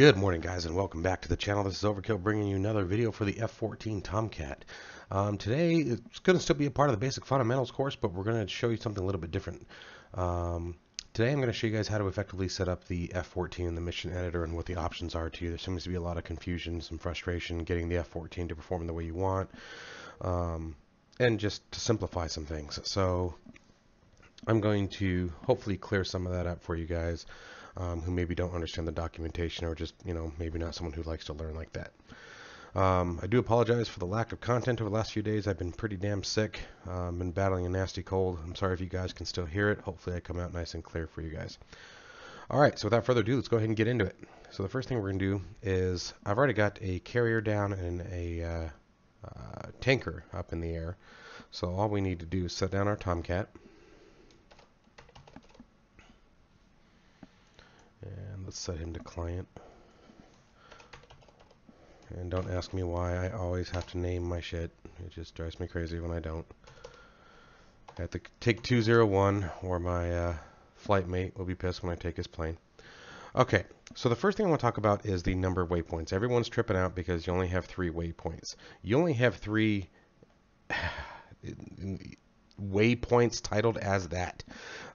Good morning, guys, and welcome back to the channel. This is Overkill bringing you another video for the F-14 Tomcat. Today, it's going to still be a part of the basic fundamentals course, but we're going to show you something a little bit different. Today, I'm going to show you guys how to effectively set up the F-14 in the mission editor and what the options are to you. There seems to be a lot of confusion, some frustration getting the F-14 to perform the way you want, and just to simplify some things. So, I'm going to hopefully clear some of that up for you guys. Who maybe don't understand the documentation, or just, you know, maybe not someone who likes to learn like that. I do apologize for the lack of content over the last few days. I've been pretty damn sick. I've been battling a nasty cold. I'm sorry if you guys can still hear it. Hopefully I come out nice and clear for you guys. All right, so without further ado, let's go ahead and get into it. So the first thing we're going to do is, I've already got a carrier down and a tanker up in the air. So all we need to do is set down our Tomcat. And let's set him to client. And don't ask me why I always have to name my shit. It just drives me crazy when I don't. I have to take 201, or my flight mate will be pissed when I take his plane. Okay, so the first thing I want to talk about is the number of waypoints. Everyone's tripping out because you only have 3 waypoints. You only have 3 waypoints titled as that.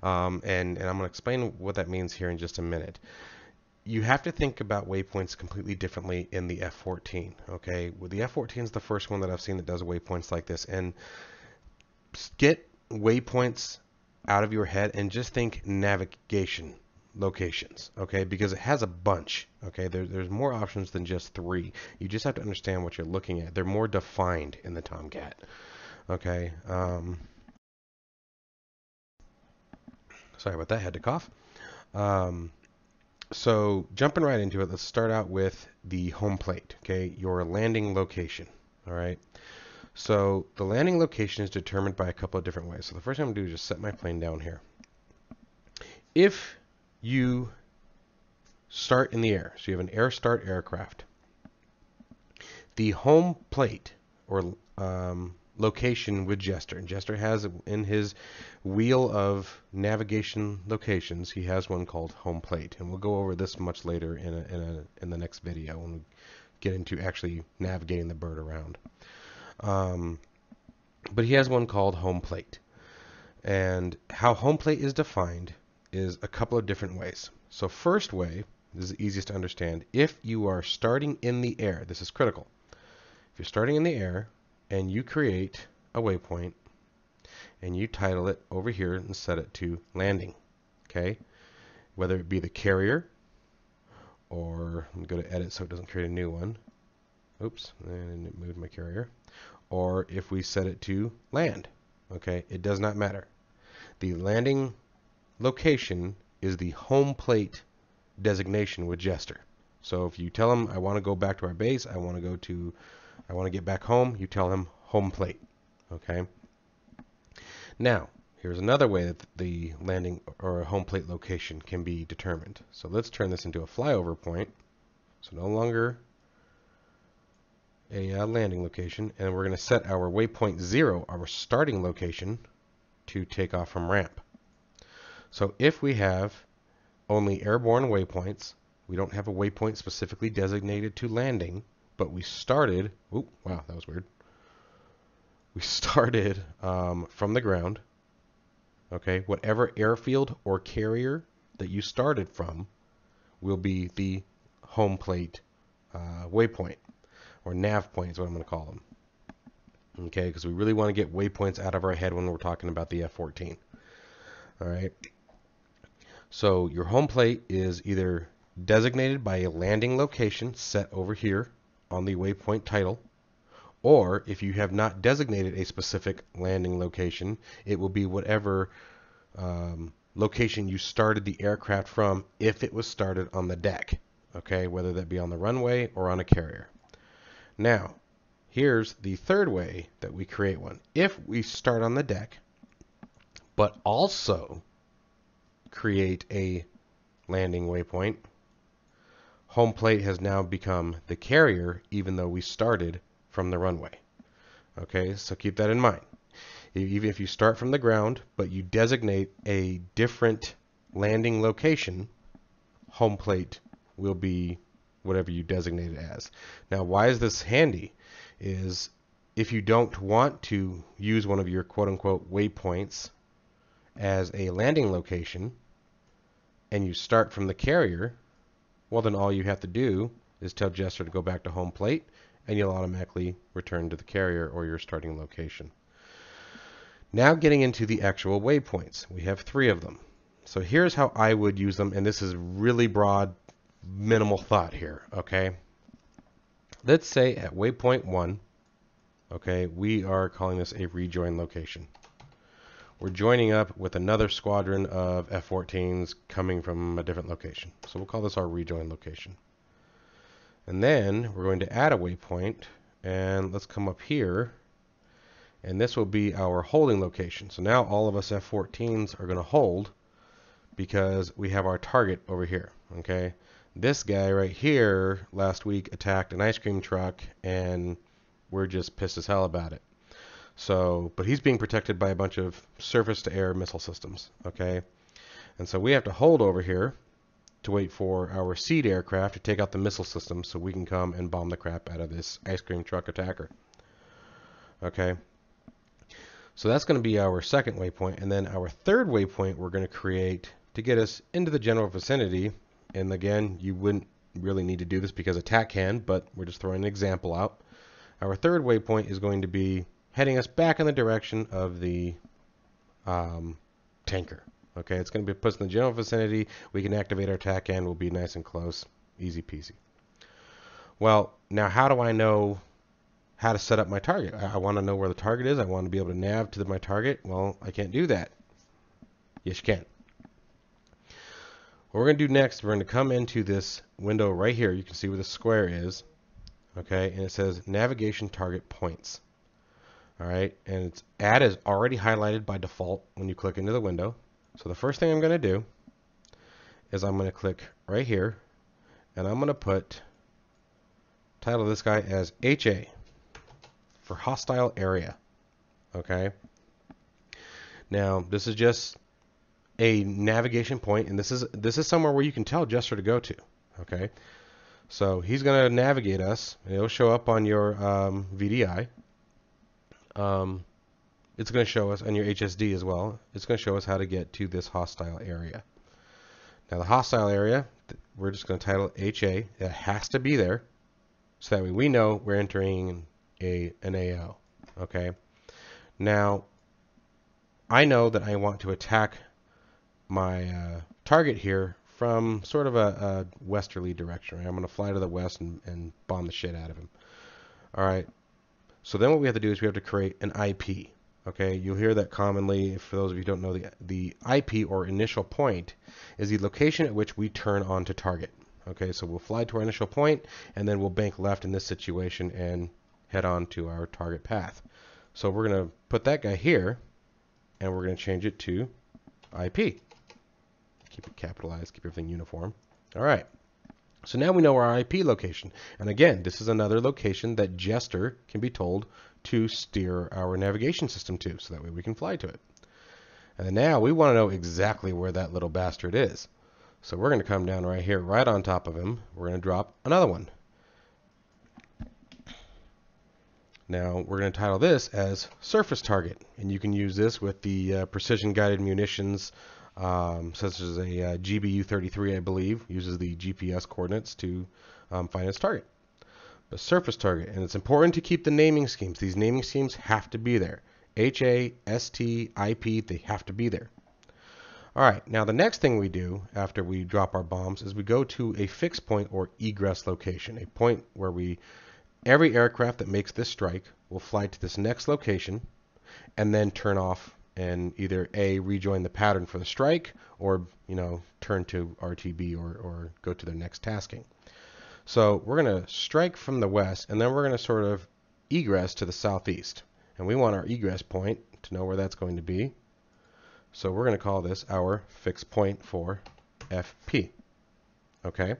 And I'm going to explain what that means here in just a minute. You have to think about waypoints completely differently in the F-14. Okay, well, the F-14 is the first one that I've seen that does waypoints like this. And get waypoints out of your head and just think navigation locations, okay, because it has a bunch. Okay, there's more options than just 3. You just have to understand what you're looking at. They're more defined in the Tomcat. Okay. Sorry about that, I had to cough. So jumping right into it, let's start out with the home plate, okay? Your landing location, all right? So the landing location is determined by a couple of different ways. So the first thing I'm gonna do is just set my plane down here. If you start in the air, so you have an air start aircraft, the home plate or location with Jester. And Jester has in his wheel of navigation locations, he has one called home plate, and we'll go over this much later in the next video when we get into actually navigating the bird around. But he has one called home plate, and how home plate is defined is a couple of different ways. So first way, this is the easiest to understand. If you are starting in the air, this is critical. If you're starting in the air, and you create a waypoint and you title it over here and set it to landing, okay? Whether it be the carrier, or I'm going to edit so it doesn't create a new one. Oops, and it moved my carrier. Or if we set it to land, okay? It does not matter. The landing location is the home plate designation with Jester. So if you tell him, I want to go back to our base, I want to get back home, you tell him home plate, okay? Now, here's another way that the landing or home plate location can be determined. So let's turn this into a flyover point. So no longer a landing location, and we're going to set our waypoint 0, our starting location, to take off from ramp. So if we have only airborne waypoints, we don't have a waypoint specifically designated to landing, but we started, oh, wow, that was weird. We started from the ground, okay? Whatever airfield or carrier that you started from will be the home plate waypoint, or nav point is what I'm gonna call them. Okay, because we really wanna get waypoints out of our head when we're talking about the F-14, all right? So your home plate is either designated by a landing location set over here on the waypoint title, or if you have not designated a specific landing location, it will be whatever location you started the aircraft from, if it was started on the deck, okay, whether that be on the runway or on a carrier. Now, here's the third way that we create one. If we start on the deck, but also create a landing waypoint, home plate has now become the carrier, even though we started from the runway. Okay, so keep that in mind. Even if you start from the ground, but you designate a different landing location, home plate will be whatever you designate it as. Now, why is this handy? Is if you don't want to use one of your quote-unquote waypoints as a landing location and you start from the carrier, well, then all you have to do is tell Jester to go back to home plate and you'll automatically return to the carrier or your starting location. Now getting into the actual waypoints. We have 3 of them. So here's how I would use them, and this is really broad, minimal thought here, okay? Let's say at waypoint 1, okay, we are calling this a rejoin location. We're joining up with another squadron of F-14s coming from a different location. So we'll call this our rejoin location. And then we're going to add a waypoint, and let's come up here, and this will be our holding location. So now all of us F-14s are going to hold because we have our target over here, okay? This guy right here last week attacked an ice cream truck, and we're just pissed as hell about it. So, but he's being protected by a bunch of surface-to-air missile systems, okay? And so we have to hold over here to wait for our seed aircraft to take out the missile system so we can come and bomb the crap out of this ice cream truck attacker, okay? So that's going to be our second waypoint, and then our third waypoint we're going to create to get us into the general vicinity. And again, you wouldn't really need to do this because a TACAN, but we're just throwing an example out. Our third waypoint is going to be heading us back in the direction of the tanker. Okay, it's going to be put in the general vicinity. We can activate our TACAN. We'll be nice and close. Easy peasy. Well, now how do I know how to set up my target? I want to know where the target is. I want to be able to nav to my target. Well, I can't do that. Yes, you can. What we're going to do next, we're going to come into this window right here. You can see where the square is. Okay, and it says navigation target points. All right, and its add is already highlighted by default when you click into the window. So the first thing I'm going to do is I'm going to click right here, and I'm going to put title this guy as HA. For hostile area. Okay, now this is just a navigation point, and this is somewhere where you can tell Jester to go to. Okay, so he's gonna navigate us, and it'll show up on your VDI. It's gonna show us on your HSD as well. It's gonna show us how to get to this hostile area. Now the hostile area, we're just gonna title HA. It has to be there so that way we know we're entering an AO. Okay, now I know that I want to attack my target here from sort of a westerly direction, right? I'm going to fly to the west and bomb the shit out of him. Alright, so then what we have to do is we have to create an IP. Okay, you'll hear that commonly. For those of you who don't know, the IP, or initial point, is the location at which we turn on to target. Okay, so we'll fly to our initial point, and then we'll bank left in this situation and head on to our target path. So we're going to put that guy here, and we're going to change it to IP. Keep it capitalized, keep everything uniform. All right, so now we know our IP location. And again, this is another location that Jester can be told to steer our navigation system to, so that way we can fly to it. And now we want to know exactly where that little bastard is. So we're going to come down right here, right on top of him. We're going to drop another one. Now we're going to title this as surface target, and you can use this with the precision guided munitions, such as a GBU-33, I believe, uses the GPS coordinates to find its target. But surface target, and it's important to keep the naming schemes. These naming schemes have to be there. HA, ST, IP, they have to be there. All right, now the next thing we do after we drop our bombs is we go to a fixed point or egress location, a point where every aircraft that makes this strike will fly to this next location and then turn off and either A, rejoin the pattern for the strike, or, you know, turn to RTB or go to their next tasking. So we're going to strike from the west, and then we're going to sort of egress to the southeast. And we want our egress point to know where that's going to be. So we're going to call this our fixed point for FP. Okay.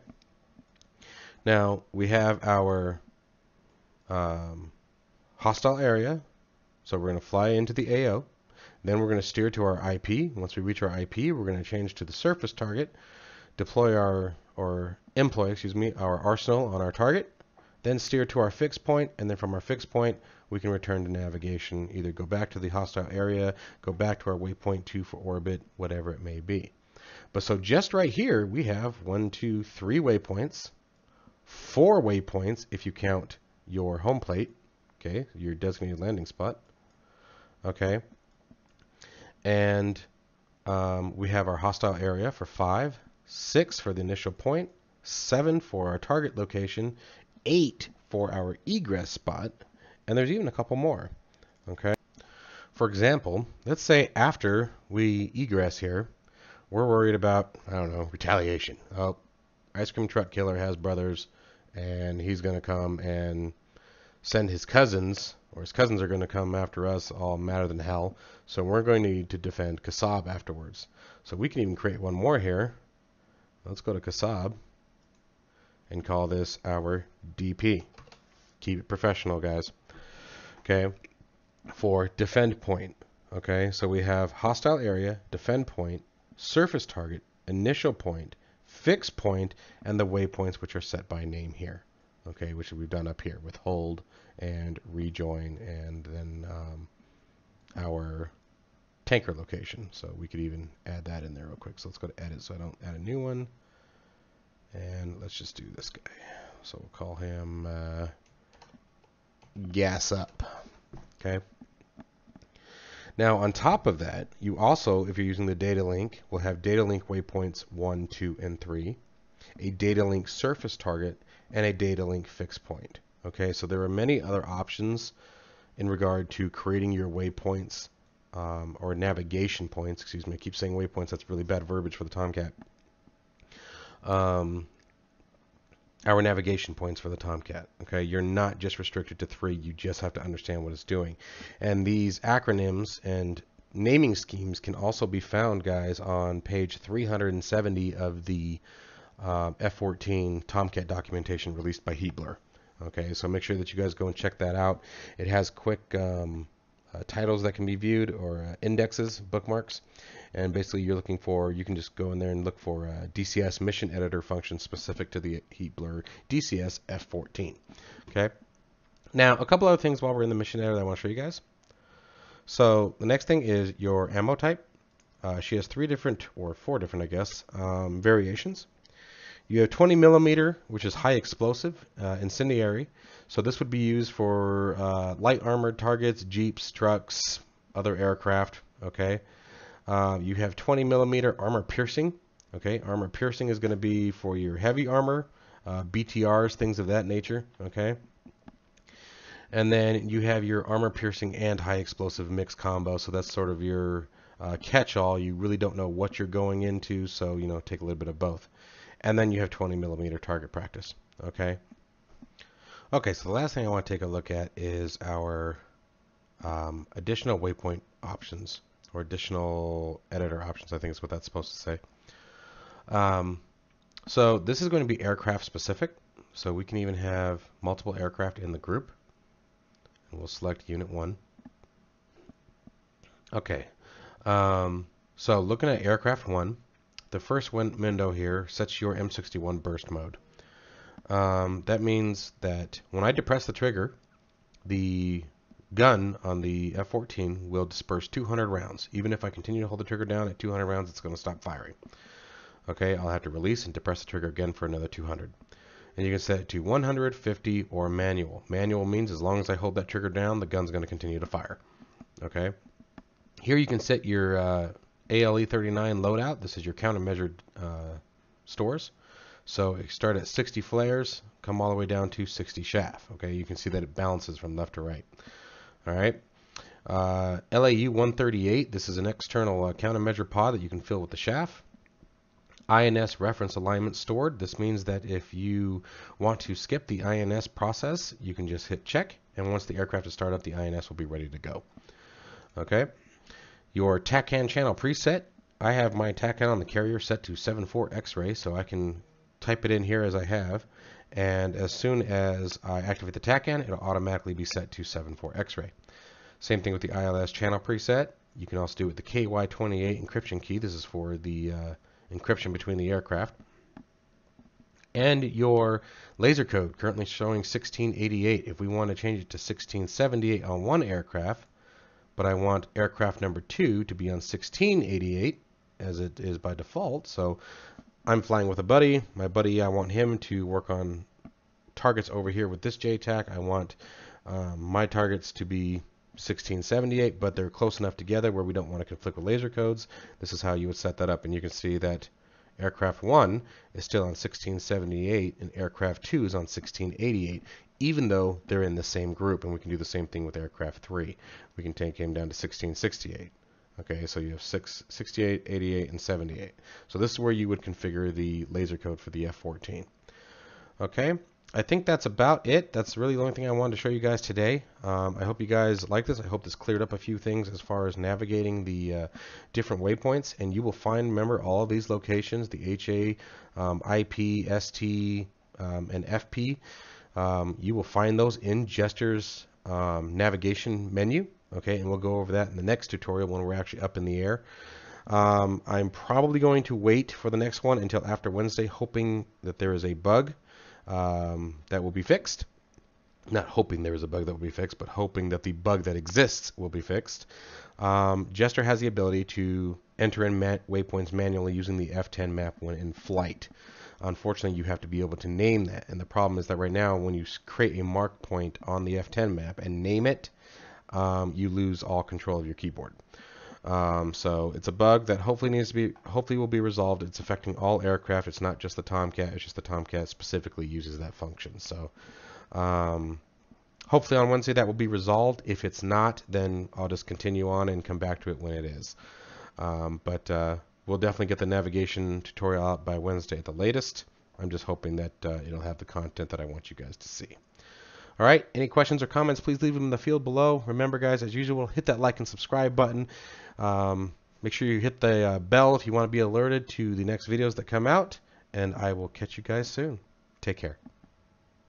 Now we have our hostile area, so we're going to fly into the AO, then we're going to steer to our IP. Once we reach our IP, we're going to change to the surface target, deploy our, or employ, excuse me, our arsenal on our target, then steer to our fixed point, and then from our fixed point, we can return to navigation, either go back to the hostile area, go back to our waypoint 2 for orbit, whatever it may be. But so just right here, we have 1, 2, 3 waypoints, 4 waypoints if you count your home plate, okay, your designated landing spot, okay, and we have our hostile area for 5, 6 for the initial point, 7 for our target location, 8 for our egress spot, and there's even a couple more, okay? For example, let's say after we egress here, we're worried about, I don't know, retaliation. Oh, ice cream truck killer has brothers, and he's going to come and send his cousins, or his cousins are going to come after us all madder than hell, so we're going to need to defend Kasab afterwards. So we can even create one more here. Let's go to Kasab and call this our DP. Keep it professional, guys. Okay, for defend point. Okay, so we have hostile area, defend point, surface target, initial point, fixed point, and the waypoints which are set by name here. Okay, which we've done up here with hold and rejoin, and then our tanker location. So we could even add that in there real quick. So let's go to edit so I don't add a new one. And let's just do this guy. So we'll call him Gas Up. Okay. Now on top of that, you also, if you're using the data link, will have data link waypoints 1, 2, and 3, a data link surface target, and a data link fixed point. Okay. So there are many other options in regard to creating your waypoints or navigation points. Excuse me. I keep saying waypoints. That's really bad verbiage for the Tomcat. Our navigation points for the Tomcat. Okay, you're not just restricted to 3. You just have to understand what it's doing. And these acronyms and naming schemes can also be found, guys, on page 370 of the F-14 Tomcat documentation released by Heatblur. Okay, so make sure that you guys go and check that out. It has quick titles that can be viewed, or indexes, bookmarks, and basically you're looking for, you can just go in there and look for DCS mission editor function specific to the Heatblur DCS F14. Okay, now a couple other things while we're in the mission editor that I want to show you guys. So the next thing is your ammo type. She has 3 different, or 4 different, I guess, variations. You have 20mm, which is high explosive, incendiary. So this would be used for light armored targets, jeeps, trucks, other aircraft. Okay. You have 20mm armor piercing. Okay. Armor piercing is going to be for your heavy armor, BTRs, things of that nature. Okay. And then you have your armor piercing and high explosive mixed combo. So that's sort of your catch-all. You really don't know what you're going into, so you know, take a little bit of both. And then you have 20mm target practice. Okay. Okay, so the last thing I want to take a look at is our additional waypoint options, or additional editor options, I think is what that's supposed to say. So this is going to be aircraft specific. So we can even have multiple aircraft in the group. And we'll select Unit 1. Okay. So looking at Aircraft 1. The first window here sets your M61 burst mode. That means that when I depress the trigger, the gun on the F-14 will disperse 200 rounds. Even if I continue to hold the trigger down at 200 rounds, it's going to stop firing. Okay, I'll have to release and depress the trigger again for another 200. And you can set it to 100, 50, or manual. Manual means as long as I hold that trigger down, the gun's going to continue to fire. Okay. Here you can set your ALE 39 loadout. This is your countermeasured stores. So it starts at 60 flares, come all the way down to 60 chaff. Okay, you can see that it balances from left to right. All right, LAU 138. This is an external countermeasure pod that you can fill with the chaff. INS reference alignment stored. This means that if you want to skip the INS process, you can just hit check, and once the aircraft is started up, the INS will be ready to go. Okay. Your TACAN channel preset. I have my TACAN on the carrier set to 74 X-ray, so I can type it in here as I have. And as soon as I activate the TACAN, it'll automatically be set to 74 X-ray. Same thing with the ILS channel preset. You can also do it with the KY28 encryption key. This is for the encryption between the aircraft, and your laser code currently showing 1688. If we want to change it to 1678 on one aircraft, but I want aircraft number 2 to be on 1688 as it is by default. So I'm flying with a buddy. My buddy, I want him to work on targets over here with this JTAC. I want my targets to be 1678, but they're close enough together where we don't want to conflict with laser codes. This is how you would set that up, and you can see that aircraft 1 is still on 1678 and aircraft 2 is on 1688, even though they're in the same group. And we can do the same thing with aircraft 3. We can take him down to 1668. Okay, so you have 68, 88, and 78. So this is where you would configure the laser code for the F-14. Okay, I think that's about it. That's really the only thing I wanted to show you guys today. I hope you guys like this. I hope this cleared up a few things as far as navigating the different waypoints. And you will find, remember, all of these locations, the HA, IP, ST, and FP. You will find those in Jester's navigation menu. Okay, and we'll go over that in the next tutorial when we're actually up in the air. I'm probably going to wait for the next one until after Wednesday, hoping that there is a bug that will be fixed. Not hoping there is a bug that will be fixed, but hoping that the bug that exists will be fixed. Jester has the ability to enter in waypoints manually using the F10 map when in flight. Unfortunately, you have to be able to name that. And the problem is that right now, when you create a mark point on the F10 map and name it, you lose all control of your keyboard. So it's a bug that hopefully will be resolved. It's affecting all aircraft. It's not just the Tomcat. It's just the Tomcat specifically uses that function. So hopefully on Wednesday that will be resolved. If it's not, then I'll just continue on and come back to it when it is. We'll definitely get the navigation tutorial out by Wednesday at the latest. I'm just hoping that it'll have the content that I want you guys to see. All right, any questions or comments, please leave them in the field below. Remember, guys, as usual, hit that like and subscribe button. Make sure you hit the bell if you want to be alerted to the next videos that come out, and I will catch you guys soon. Take care.